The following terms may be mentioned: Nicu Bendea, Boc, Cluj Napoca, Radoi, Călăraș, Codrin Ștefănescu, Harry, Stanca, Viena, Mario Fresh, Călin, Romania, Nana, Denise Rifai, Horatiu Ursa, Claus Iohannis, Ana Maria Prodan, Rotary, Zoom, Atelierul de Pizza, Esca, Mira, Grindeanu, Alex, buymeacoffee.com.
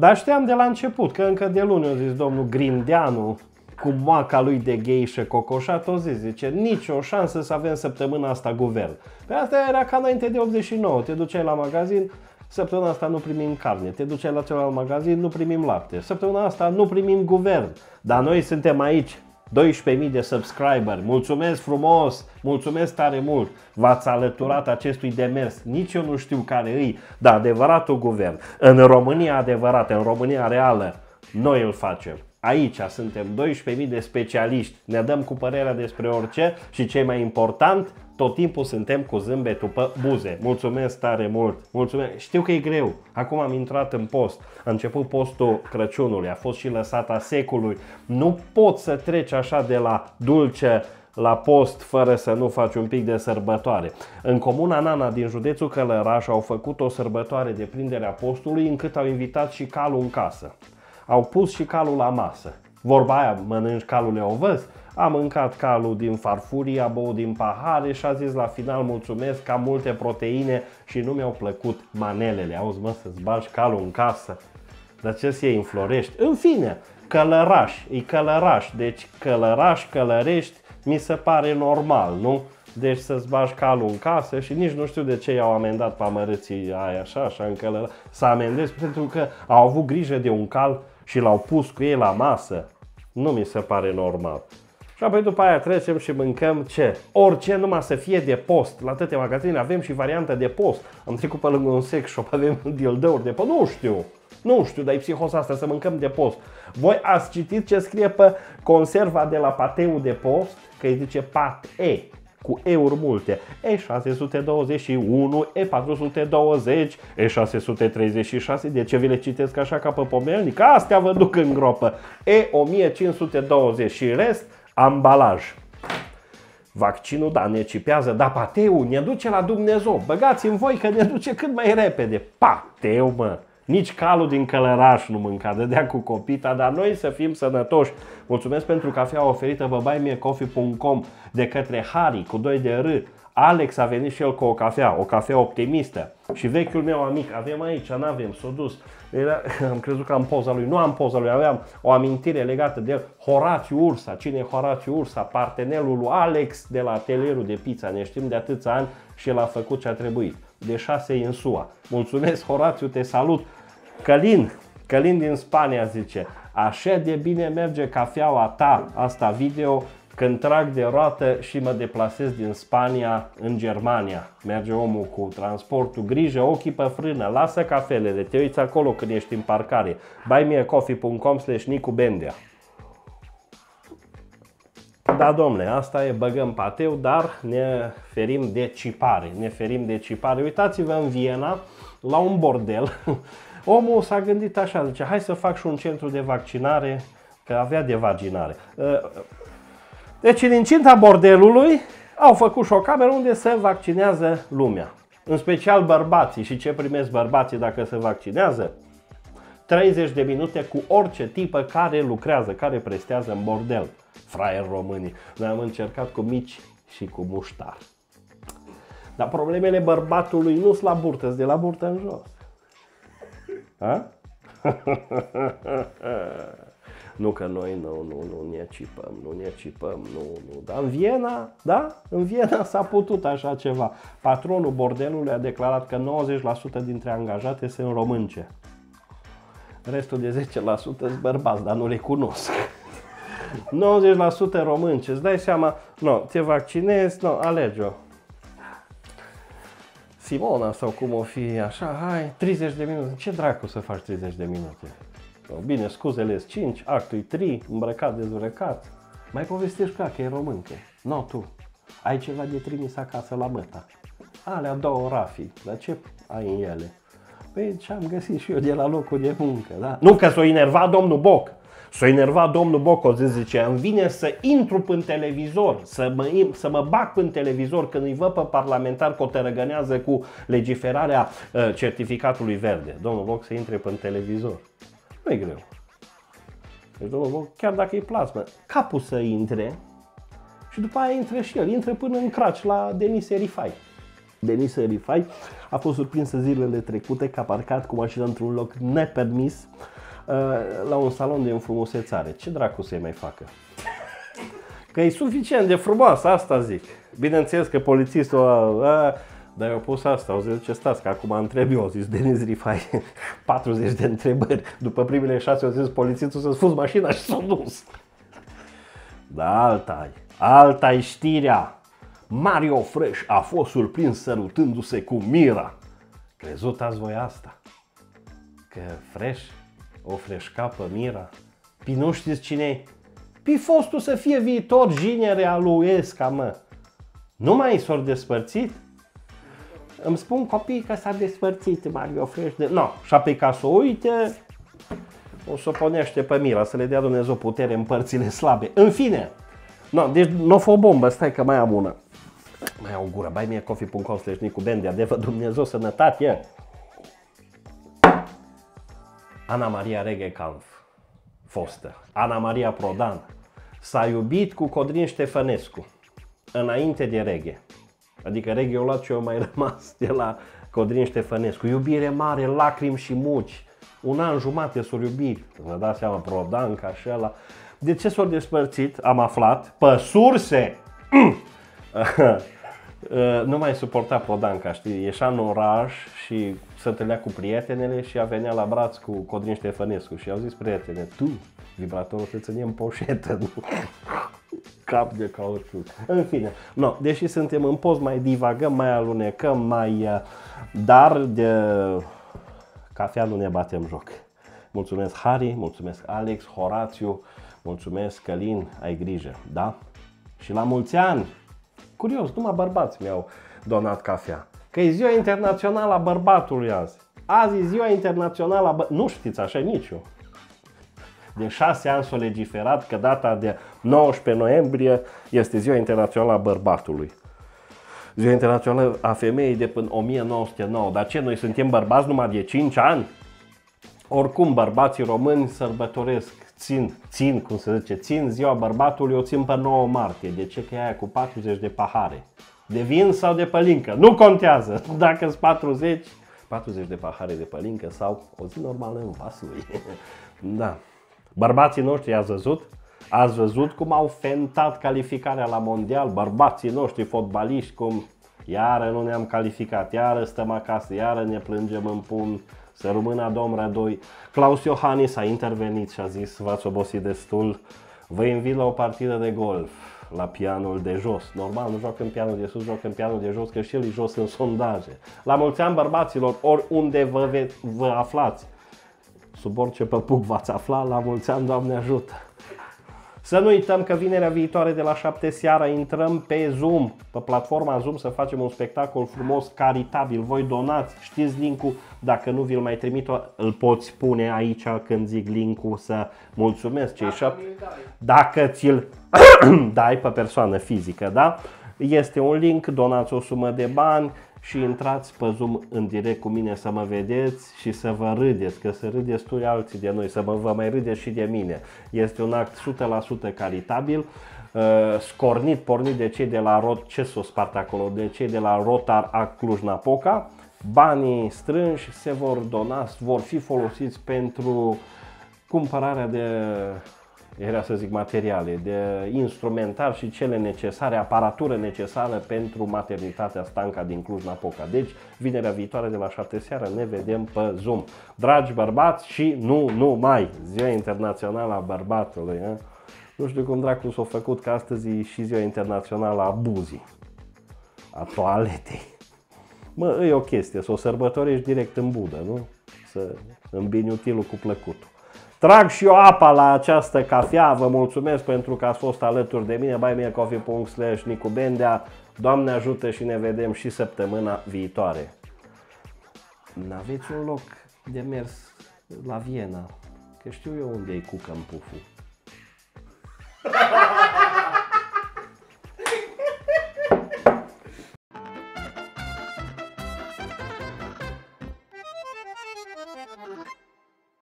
Dar știam de la început că încă de luni a zis domnul Grindeanu cu maca lui de geișă cocoșat, o zis, zice, nicio șansă să avem săptămâna asta guvern. Pe asta era ca înainte de 89, te duceai la magazin, săptămâna asta nu primim carne, te duceai la celălalt magazin, nu primim lapte, săptămâna asta nu primim guvern. Dar noi suntem aici, 12.000 de subscriberi, mulțumesc frumos, mulțumesc tare mult, v-ați alăturat acestui demers, nici eu nu știu care îi, dar adevăratul guvern, în România adevărată, în România reală, noi îl facem. Aici suntem 12.000 de specialiști, ne dăm cu părerea despre orice și cel mai important, tot timpul suntem cu zâmbetul pe buze. Mulțumesc tare mult, mulțumesc. Știu că e greu, acum am intrat în post, a început postul Crăciunului, a fost și lăsata secului. Nu poți să treci așa de la dulce la post fără să nu faci un pic de sărbătoare. În comuna Nana din județul Călăraș au făcut o sărbătoare de prindere a postului încât au invitat și calul în casă. Au pus și calul la masă. Vorba aia, mănânci calul o văz. A mâncat calul din farfurii, a băut din pahare și a zis la final mulțumesc că am multe proteine și nu mi-au plăcut manelele. Auzi mă, să-ți bagi calul în casă. Dar ce să iei în Florești? În fine, Călăraș, e Călăraș. Deci Călăraș, Călărești, mi se pare normal, nu? Deci să-ți bagi calul în casă și nici nu știu de ce i-au amendat pe amărâții aia așa în Călăraș. Să amendezi pentru că au avut grijă de un cal și l-au pus cu ei la masă. Nu mi se pare normal. Și apoi după aia trecem și mâncăm ce? Orice, numai să fie de post. La toate magazine avem și varianta de post. Am trecut pe lângă un sex shop, avem dildouri de post. Nu știu, dar e psihosa asta să mâncăm de post. Voi ați citit ce scrie pe conserva de la pateu de post? Că îi zice pat-e, cu euri multe. E621, E420, E636, de ce vi le citesc așa ca pe pomelnic? Astea vă duc în gropă. E1520 și rest ambalaj. Vaccinul, da, ne cipează, dar pateul ne duce la Dumnezeu. Băgați în voi că ne duce cât mai repede. Pateu, mă! Nici calul din Călăraș nu mânca, dădea cu copita, dar noi să fim sănătoși. Mulțumesc pentru cafea oferită pe buymeacoffee.com de către Harry cu 2 de R. Alex a venit și el cu o cafea optimistă. Și vechiul meu amic, avem aici, n-avem, s-o dus. Am crezut că am poza lui, nu am poza lui, aveam o amintire legată de el. Horatiu Ursa, cine e Horatiu Ursa? Partenerul lui Alex de la atelierul de pizza, ne știm de atâția ani și el a făcut ce a trebuit. De 6 în SUA. Mulțumesc Horatiu, te salut! Călin din Spania zice, așa de bine merge cafeaua ta, asta video, când trag de roată și mă deplasez din Spania în Germania. Merge omul cu transportul, grijă, ochii pe frână, lasă cafelele, te uiți acolo când ești în parcare. buymeacoffee.com/nicu-bendea. Da, domnule, asta e, băgăm pateu, dar ne ferim de cipare, ne ferim de cipare. Uitați-vă în Viena, la un bordel, omul s-a gândit așa, zice, hai să fac și un centru de vaccinare, că avea de vaginare. Deci în incinta bordelului au făcut și o cameră unde se vaccinează lumea, în special bărbații. Și ce primesc bărbații dacă se vaccinează? 30 de minute cu orice tipă care lucrează, care prestează în bordel. Fraier românii. Noi am încercat cu mici și cu muștar. Dar problemele bărbatului nu sunt la burtă, sunt de la burtă în jos. Ha? Nu că noi nu ne cipăm, nu. Dar în Viena, da? În Viena s-a putut așa ceva. Patronul bordelului a declarat că 90% dintre angajate sunt românce. Restul de 10% sunt bărbați, dar nu le cunosc. 90% românce, îți dai seama, no, te vaccinezi, no, alege-o. Simona sau cum o fi, așa, hai, 30 de minute, ce dracu să faci 30 de minute? No, bine, scuzele-s 5, actul-i 3, îmbrăcat, dezbrăcat, mai povestești ca că e româncă, no, tu, ai ceva de trimis acasă la măta, alea două rafii, dar ce ai în ele? Păi ce-am găsit și eu de la locul de muncă, da? Nu că s-o enerva domnul Boc! S-a enervat domnul Boco, zice, îmi vine să intru în televizor, să mă bag în televizor când îi văd pe parlamentar că o tărăgănează cu legiferarea certificatului verde. Domnul Boc să intre în televizor. Nu e greu. Deci domnul Boc, chiar dacă e plasmă, capul să intre și după aia intră și el, intră până în craci la Denise Rifai. Denise Rifai a fost surprinsă zilele trecute că a parcat cu mașina într-un loc nepermis la un salon de înfrumusețare. Ce dracu să-i mai facă? Că e suficient de frumoasă, asta zic. Bineînțeles că polițistul dar eu pus asta, au zis, ce stați, că acum întreb eu, au zis Denise Rifai, 40 de întrebări. După primele 6 au zis polițistul să-ți fuzi mașina și s-a dus. Da, alta-i știrea. Mario Fresh a fost surprins sărutându-se cu Mira. Crezut ați voi asta? Că Fresh o freșca pe Mira? Păi nu știți cine-i? Păi fostul să fie viitor jinere al lui Esca, mă. Nu mai s-au despărțit? Îmi spun copiii că s-a despărțit Mario Fresh de... No, și-a pe ca să o uite, o să o ponește pe Mira, să le dea Dumnezeu putere în părțile slabe. În fine! No, deci n-o fă o bombă, stai că mai am una. Mai am o gură, buymeacoffee.com cu Bendia, de vă Dumnezeu sănătate! Ana Maria Regecanf, fostă, Ana Maria Prodan, s-a iubit cu Codrin Ștefănescu, înainte de reghe. Adică reghe eu luat și eu mai rămas de la Codrin Ștefănescu. Iubire mare, lacrimi și muci. Un an jumate s-au iubit. Vă dați seama, Prodan, ca și ăla. De ce s-au despărțit? Am aflat pe surse. Nu mai suporta Prodanca, știi, ieșea în oraș și se întâlnea cu prietenele și a venea la braț cu Codrin Ștefănescu și au zis prietene, tu, vibratorul să ține în poșetă, nu? Cap de cauciuc. În fine, no, deși suntem în post, mai divagăm, mai alunecăm, dar de cafea nu ne batem joc. Mulțumesc Harry, mulțumesc Alex, Horatiu, mulțumesc Călin, ai grijă, da? Și la mulți ani! Curios, numai bărbați mi-au donat cafea. Că e ziua internațională a bărbatului azi. Azi e ziua internațională a bărbatului. Nu știți așa nici eu. De 6 ani s-a legiferat că data de 19 noiembrie este ziua internațională a bărbatului. Ziua internațională a femeii de până 1909. Dar ce, noi suntem bărbați numai de 5 ani? Oricum, bărbații români sărbătoresc, țin ziua bărbatului, o țin pe 9 martie. De ce? Că e aia cu 40 de pahare. De vin sau de pălincă? Nu contează dacă sunt 40 de pahare de pălincă sau o zi normală în vasul lui. Da. Bărbații noștri, ați văzut? Ați văzut cum au fentat calificarea la mondial? Bărbații noștri fotbaliști, cum iară nu ne-am calificat, iară stăm acasă, iară ne plângem în pumn. Să rămână domn Radoi. Claus Iohannis a intervenit și a zis, v-ați obosit destul, vă invit la o partidă de golf, la pianul de jos. Normal, nu joc în pianul de sus, joc în pianul de jos, că și el e jos în sondaje. La mulți ani, bărbaților, oriunde vă aflați, sub orice păpuc v-ați afla, la mulți ani, Doamne ajută! Să nu uităm că vinerea viitoare de la 7 seara intrăm pe Zoom, pe platforma Zoom, să facem un spectacol frumos, caritabil. Voi donați, știți link-ul, dacă nu vi-l mai trimit, îl poți pune aici când zic link-ul, să mulțumesc cei 7. Dacă ți-l dai pe persoană fizică, da? Este un link, donați o sumă de bani și intrați pe Zoom în direct cu mine să mă vedeți și să vă râdeți, că să râdeți tu alții de noi, să vă mai râdeți și de mine. Este un act 100% caritabil, scornit, pornit de cei de la Rotary Cluj Napoca. Banii strânși se vor dona, vor fi folosiți pentru cumpărarea de... era să zic materiale, de instrumentar și cele necesare, aparatură necesară pentru maternitatea Stanca din Cluj-Napoca. Deci, vinerea viitoare de la 7 seara ne vedem pe Zoom. Dragi bărbați și nu mai, Ziua Internațională a Bărbatului. A? Nu știu cum dracu s-a făcut că astăzi e și Ziua Internațională a Buzii, a toaletei. Mă, e o chestie, să o sărbătorești direct în budă, nu? Să îmbini utilul cu plăcutul. Trag și eu apa la această cafea, vă mulțumesc pentru că ați fost alături de mine, buymeacoffee.com/nicu_bendea, Doamne ajută și ne vedem și săptămâna viitoare. N-aveți un loc de mers la Viena, că știu eu unde e cucă în puful.